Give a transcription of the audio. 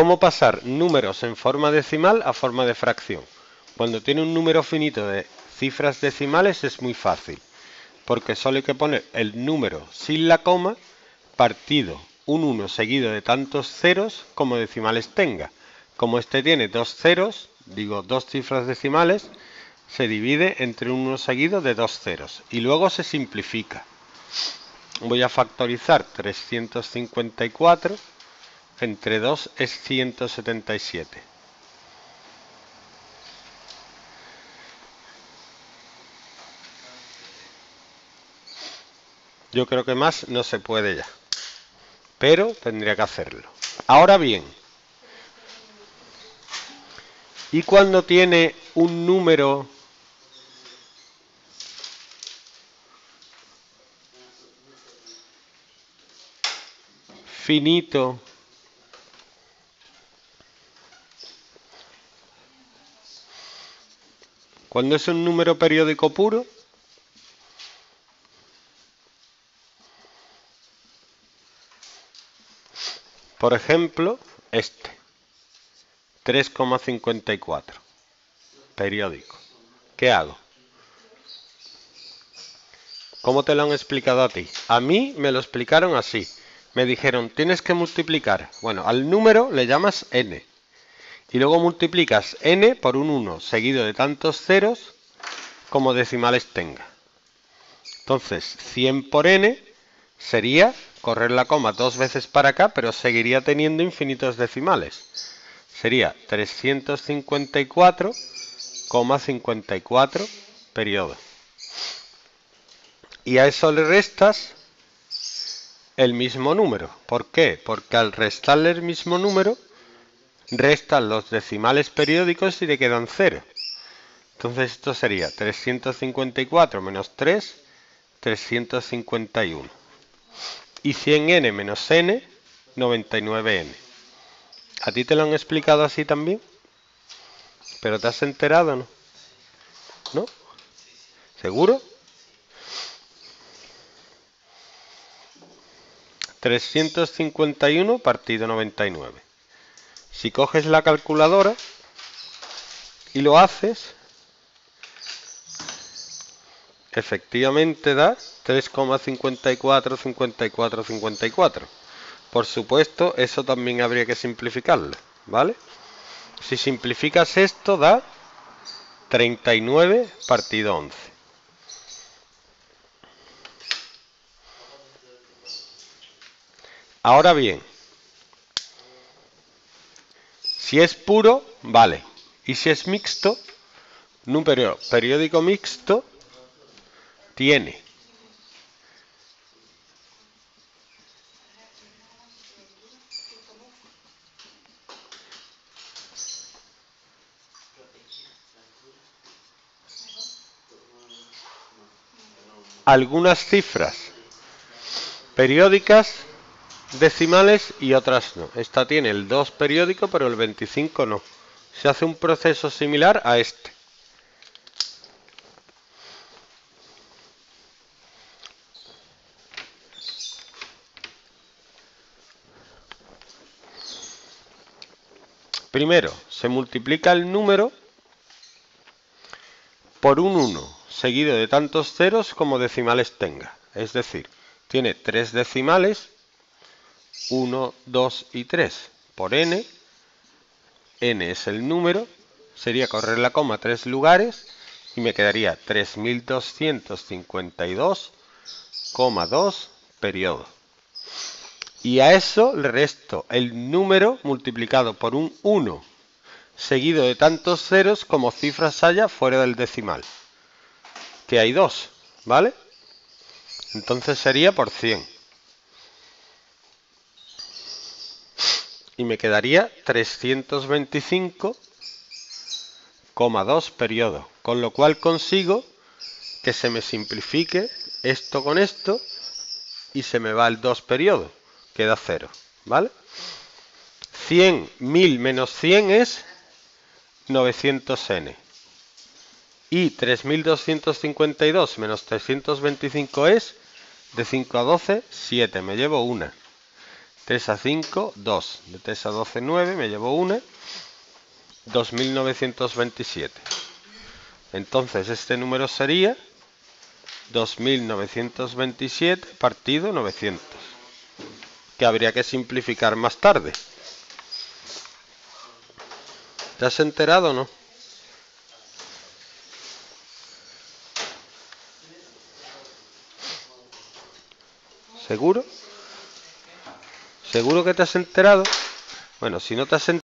¿Cómo pasar números en forma decimal a forma de fracción? Cuando tiene un número finito de cifras decimales es muy fácil, porque solo hay que poner el número sin la coma partido un 1 seguido de tantos ceros como decimales tenga. Como este tiene dos ceros, digo dos cifras decimales, se divide entre un 1 seguido de dos ceros y luego se simplifica. Voy a factorizar 354 entre 2 es 177. Yo creo que más no se puede ya, pero tendría que hacerlo. Ahora bien, ¿y cuando tiene un número finito cuando es un número periódico puro? Por ejemplo, este 3,54 periódico. ¿Qué hago? ¿Cómo te lo han explicado a ti? A mí me lo explicaron así. Me dijeron, tienes que multiplicar. Bueno, al número le llamas n. Y luego multiplicas n por un 1 seguido de tantos ceros como decimales tenga. Entonces, 100 por n sería correr la coma dos veces para acá, pero seguiría teniendo infinitos decimales. Sería 354,54 periodo. Y a eso le restas el mismo número. ¿Por qué? Porque al restarle el mismo número, restan los decimales periódicos y le quedan 0. Entonces esto sería 354 menos 3, 351. Y 100n menos n, 99n. ¿A ti te lo han explicado así también? ¿Pero te has enterado o no? ¿No? ¿Seguro? 351 partido 99. Si coges la calculadora y lo haces, efectivamente da 3,545454. Por supuesto, eso también habría que simplificarlo, ¿vale? Si simplificas esto da 39 partido 11. Ahora bien, si es puro, vale. Y si es mixto, número periódico mixto tiene algunas cifras periódicas decimales y otras no. Esta tiene el 2 periódico, pero el 25 no. Se hace un proceso similar a este. Primero, se multiplica el número por un 1 seguido de tantos ceros como decimales tenga. Es decir, tiene 3 decimales. 1, 2 y 3 por n, n es el número, sería correr la coma 3 lugares y me quedaría 3252,2 periodo. Y a eso le resto el número multiplicado por un 1 seguido de tantos ceros como cifras haya fuera del decimal, que hay 2, ¿vale? Entonces sería por 100. Y me quedaría 325,2 periodo. Con lo cual consigo que se me simplifique esto con esto y se me va el 2 periodo. Queda 0. ¿Vale? 100, 1000 menos 100 es 900n. Y 3252 menos 325 es de 5 a 12, 7. Me llevo una. 3 a 5, 2. De 3 a 12, 9. Me llevo una. 2927. Entonces este número sería 2927 partido 900. Que habría que simplificar más tarde. ¿Te has enterado o no? ¿Seguro? ¿Seguro que te has enterado? Bueno, si no te has enterado...